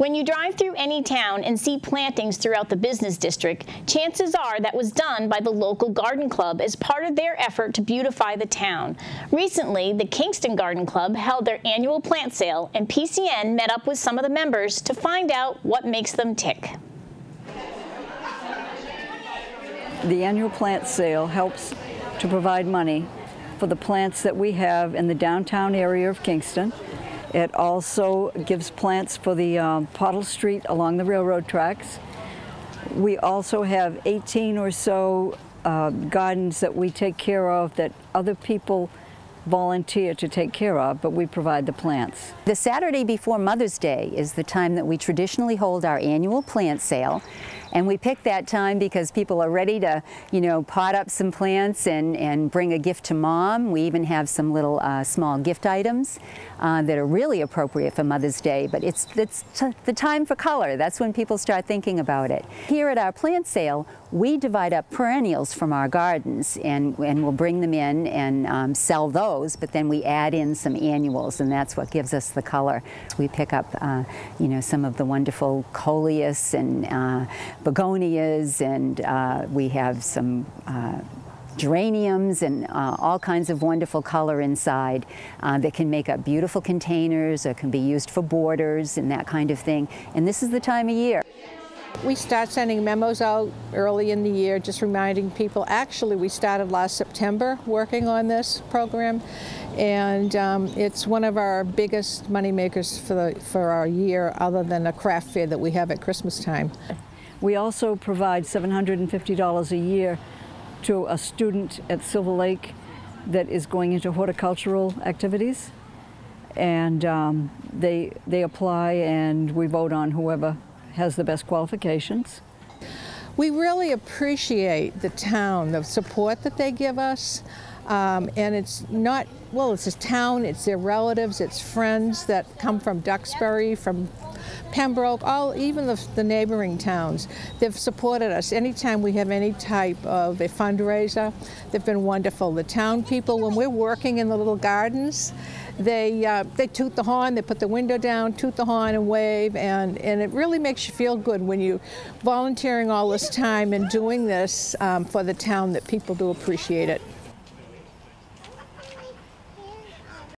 When you drive through any town and see plantings throughout the business district, chances are that was done by the local garden club as part of their effort to beautify the town. Recently, the Kingston Garden Club held their annual plant sale, and PCN met up with some of the members to find out what makes them tick. The annual plant sale helps to provide money for the plants that we have in the downtown area of Kingston. It also gives plants for the Pottle Street along the railroad tracks. We also have 18 or so gardens that we take care of that other people volunteer to take care of, but we provide the plants. The Saturday before Mother's Day is the time that we traditionally hold our annual plant sale, and we pick that time because people are ready to, you know, pot up some plants and bring a gift to Mom. We even have some little small gift items that are really appropriate for Mother's Day, but it's the time for color. That's when people start thinking about it. Here at our plant sale, we divide up perennials from our gardens, and we'll bring them in and sell those, but then we add in some annuals, and that's what gives us the color. We pick up you know, some of the wonderful coleus and begonias, and we have some geraniums and all kinds of wonderful color inside that can make up beautiful containers or can be used for borders and that kind of thing. And this is the time of year. We start sending memos out early in the year, just reminding people. Actually, we started last September working on this program, and it's one of our biggest money makers for our year, other than a craft fair that we have at Christmas time. We also provide $750 a year to a student at Silver Lake that is going into horticultural activities, and they apply, and we vote on whoever has the best qualifications. We really appreciate the town, the support that they give us, and it's not, well, it's a town, it's their relatives, it's friends that come from Duxbury, from Pembroke, all, even the neighboring towns. They've supported us. Anytime we have any type of a fundraiser, they've been wonderful. The town people, when we're working in the little gardens, they toot the horn, they put the window down, toot the horn and wave, and it really makes you feel good when you're volunteering all this time and doing this for the town, that people do appreciate it.